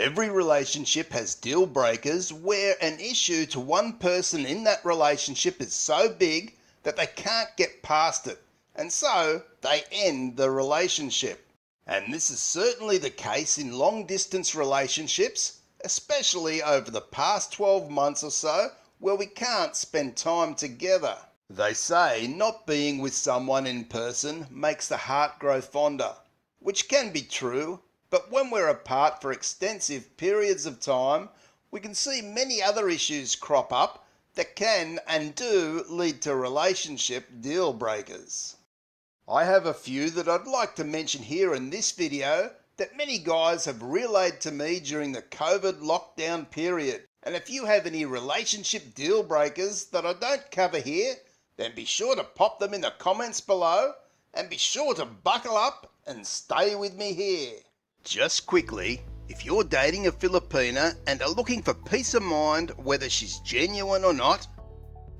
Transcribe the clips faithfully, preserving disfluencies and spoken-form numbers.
Every relationship has deal breakers where an issue to one person in that relationship is so big that they can't get past it, and so they end the relationship. And this is certainly the case in long-distance relationships, especially over the past twelve months or so, where we can't spend time together. They say not being with someone in person makes the heart grow fonder, which can be true, but when we're apart for extensive periods of time, we can see many other issues crop up that can and do lead to relationship deal breakers. I have a few that I'd like to mention here in this video that many guys have relayed to me during the COVID lockdown period. And if you have any relationship deal breakers that I don't cover here, then be sure to pop them in the comments below, and be sure to buckle up and stay with me here. Just quickly, if you're dating a Filipina and are looking for peace of mind whether she's genuine or not,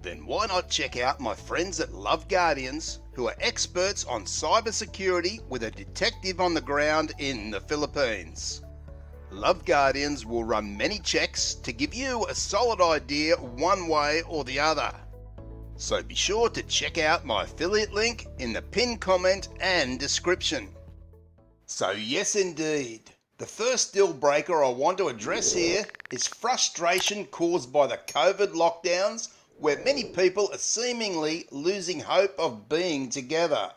then why not check out my friends at Love Guardians, who are experts on cybersecurity with a detective on the ground in the Philippines. Love Guardians will run many checks to give you a solid idea one way or the other. So be sure to check out my affiliate link in the pinned comment and description. So yes indeed, the first deal breaker I want to address here is frustration caused by the COVID lockdowns, where many people are seemingly losing hope of being together.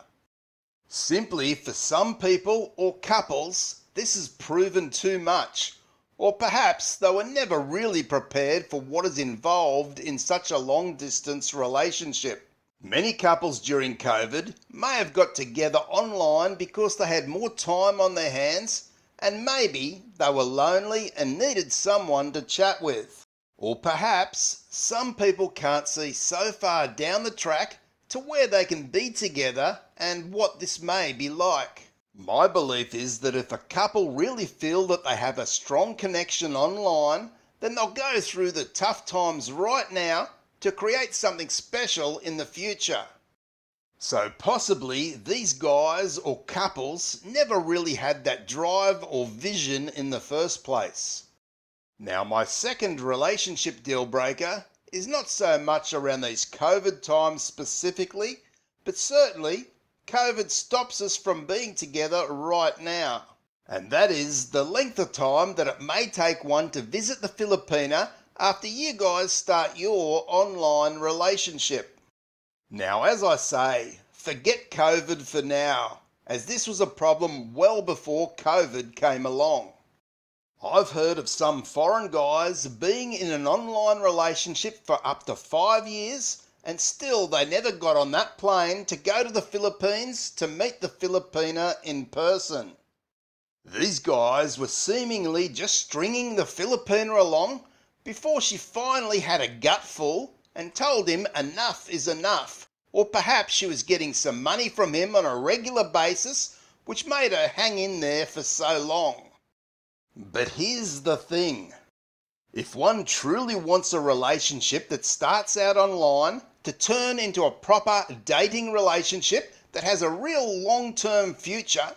Simply for some people or couples, this has proven too much, or perhaps they were never really prepared for what is involved in such a long-distance relationship. Many couples during COVID may have got together online because they had more time on their hands, and maybe they were lonely and needed someone to chat with. Or perhaps some people can't see so far down the track to where they can be together and what this may be like. My belief is that if a couple really feel that they have a strong connection online, then they'll go through the tough times right now to create something special in the future. So possibly these guys or couples never really had that drive or vision in the first place. Now my second relationship deal breaker is not so much around these COVID times specifically, but certainly COVID stops us from being together right now. And that is the length of time that it may take one to visit the Filipina after you guys start your online relationship. Now, as I say, forget COVID for now, as this was a problem well before COVID came along. I've heard of some foreign guys being in an online relationship for up to five years and still they never got on that plane to go to the Philippines to meet the Filipina in person. These guys were seemingly just stringing the Filipina along before she finally had a gutful and told him enough is enough, or perhaps she was getting some money from him on a regular basis, which made her hang in there for so long. But here's the thing. If one truly wants a relationship that starts out online to turn into a proper dating relationship that has a real long-term future,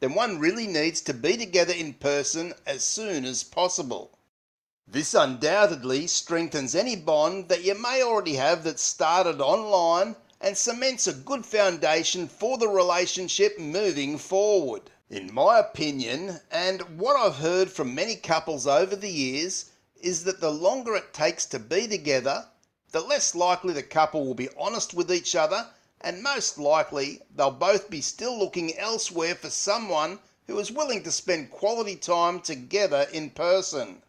then one really needs to be together in person as soon as possible. This undoubtedly strengthens any bond that you may already have that started online and cements a good foundation for the relationship moving forward. In my opinion, and what I've heard from many couples over the years, is that the longer it takes to be together, the less likely the couple will be honest with each other, and most likely they'll both be still looking elsewhere for someone who is willing to spend quality time together in person.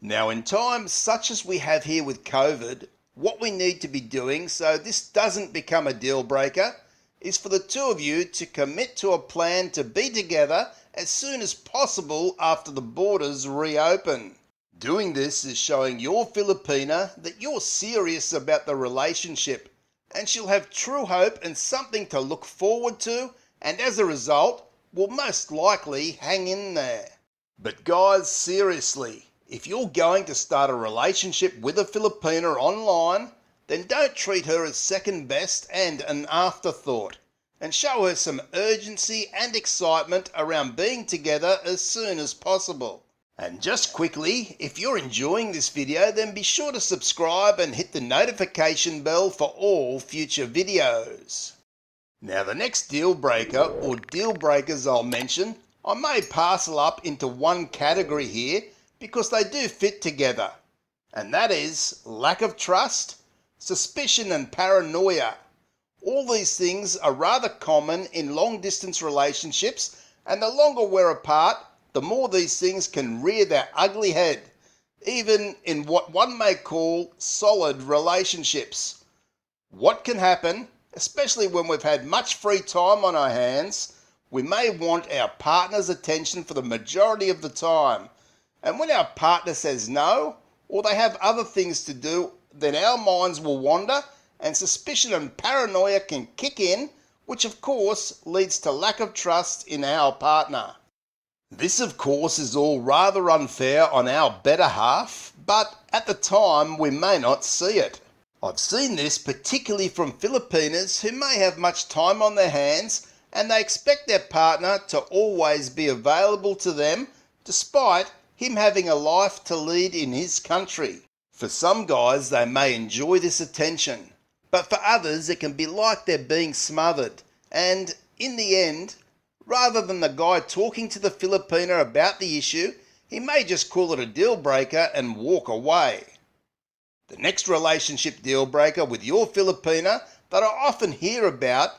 Now, in times such as we have here with COVID, what we need to be doing so this doesn't become a deal breaker is for the two of you to commit to a plan to be together as soon as possible after the borders reopen. Doing this is showing your Filipina that you're serious about the relationship, and she'll have true hope and something to look forward to, and as a result, will most likely hang in there. But guys, seriously, if you're going to start a relationship with a Filipina online, then don't treat her as second best and an afterthought, and show her some urgency and excitement around being together as soon as possible. And just quickly, if you're enjoying this video, then be sure to subscribe and hit the notification bell for all future videos. Now, the next deal breaker or deal breakers I'll mention, I may parcel up into one category here because they do fit together. And that is lack of trust, suspicion and paranoia. All these things are rather common in long-distance relationships, and the longer we're apart, the more these things can rear their ugly head, even in what one may call solid relationships. What can happen, especially when we've had much free time on our hands, we may want our partner's attention for the majority of the time. And when our partner says no, or they have other things to do, then our minds will wander and suspicion and paranoia can kick in, which of course leads to lack of trust in our partner. This of course is all rather unfair on our better half, but at the time we may not see it. I've seen this particularly from Filipinas who may have much time on their hands and they expect their partner to always be available to them despite him having a life to lead in his country. For some guys they may enjoy this attention, but for others it can be like they're being smothered, and in the end, rather than the guy talking to the Filipina about the issue, he may just call it a deal breaker and walk away. The next relationship deal breaker with your Filipina that I often hear about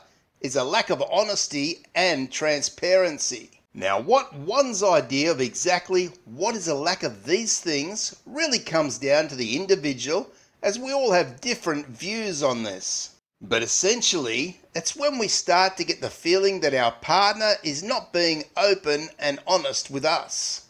is a lack of honesty and transparency. Now, what one's idea of exactly what is a lack of these things really comes down to the individual, as we all have different views on this. But essentially, it's when we start to get the feeling that our partner is not being open and honest with us.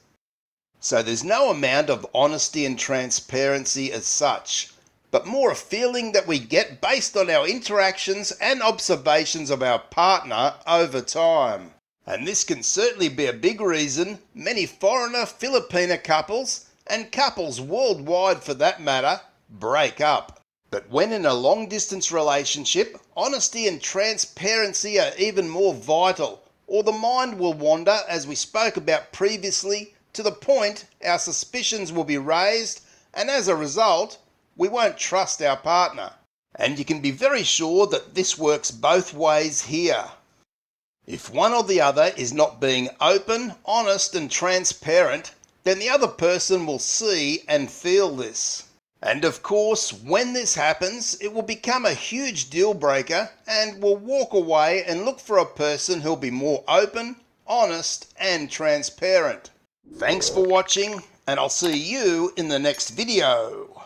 So there's no amount of honesty and transparency as such, but more a feeling that we get based on our interactions and observations of our partner over time. And this can certainly be a big reason many foreigner Filipina couples, and couples worldwide for that matter, break up. But when in a long-distance relationship, honesty and transparency are even more vital, or the mind will wander, as we spoke about previously, to the point our suspicions will be raised, and as a result, we won't trust our partner. And you can be very sure that this works both ways here. If one or the other is not being open, honest and transparent, then the other person will see and feel this. And of course, when this happens, it will become a huge deal breaker and will walk away and look for a person who'll be more open, honest and transparent. Thanks for watching, and I'll see you in the next video.